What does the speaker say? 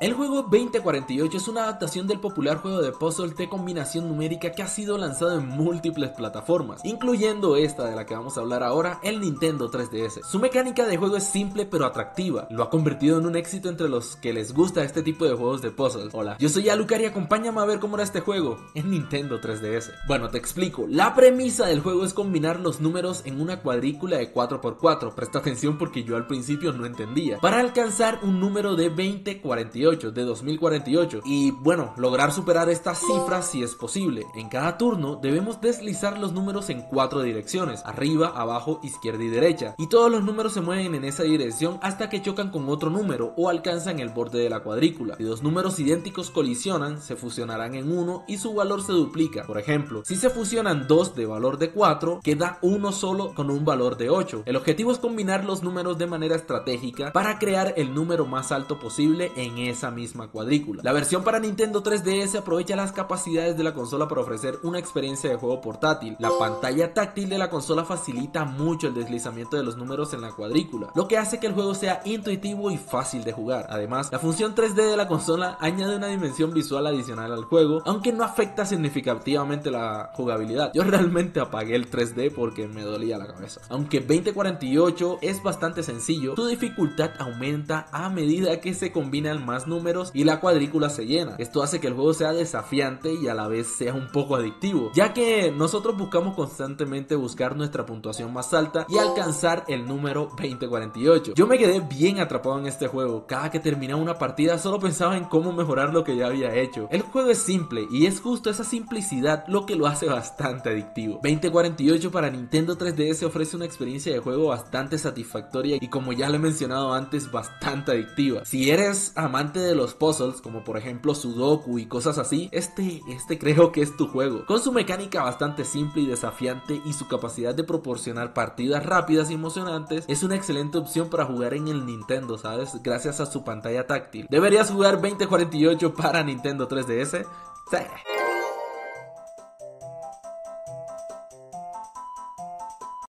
El juego 2048 es una adaptación del popular juego de puzzle de combinación numérica que ha sido lanzado en múltiples plataformas, incluyendo esta de la que vamos a hablar ahora, el Nintendo 3DS. Su mecánica de juego es simple pero atractiva, lo ha convertido en un éxito entre los que les gusta este tipo de juegos de puzzle. Hola, yo soy Alucar y acompáñame a ver cómo era este juego en Nintendo 3DS. Bueno, te explico, la premisa del juego es combinar los números en una cuadrícula de 4×4, presta atención porque yo al principio no entendía, para alcanzar un número de 2048, de 2048, y bueno, lograr superar estas cifras si es posible. En cada turno debemos deslizar los números en 4 direcciones, arriba, abajo, izquierda y derecha, y todos los números se mueven en esa dirección hasta que chocan con otro número o alcanzan el borde de la cuadrícula. Si dos números idénticos colisionan, se fusionarán en uno y su valor se duplica. Por ejemplo, si se fusionan dos de valor de 4, queda uno solo con un valor de 8. El objetivo es combinar los números de manera estratégica para crear el número más alto posible en esa misma cuadrícula. La versión para Nintendo 3DS aprovecha las capacidades de la consola para ofrecer una experiencia de juego portátil. La pantalla táctil de la consola facilita mucho el deslizamiento de los números en la cuadrícula, lo que hace que el juego sea intuitivo y fácil de jugar. Además, la función 3D de la consola añade una dimensión visual adicional al juego, aunque no afecta significativamente la jugabilidad. Yo realmente apagué el 3D porque me dolía la cabeza. Aunque 2048 es bastante sencillo, su dificultad aumenta a medida que se combinan más números y la cuadrícula se llena. Esto hace que el juego sea desafiante y a la vez sea un poco adictivo, ya que nosotros buscamos constantemente buscar nuestra puntuación más alta y alcanzar el número 2048. Yo me quedé bien atrapado en este juego. Cada que terminaba una partida solo pensaba en cómo mejorar lo que ya había hecho. El juego es simple y es justo esa simplicidad lo que lo hace bastante adictivo. 2048 para Nintendo 3DS ofrece una experiencia de juego bastante satisfactoria y, como ya lo he mencionado antes, bastante adictiva. Si eres amante de los puzzles, como por ejemplo Sudoku y cosas así, este creo que es tu juego. Con su mecánica bastante simple y desafiante y su capacidad de proporcionar partidas rápidas y emocionantes, es una excelente opción para jugar en el Nintendo, ¿sabes? Gracias a su pantalla táctil. ¿Deberías jugar 2048 para Nintendo 3DS? Sí.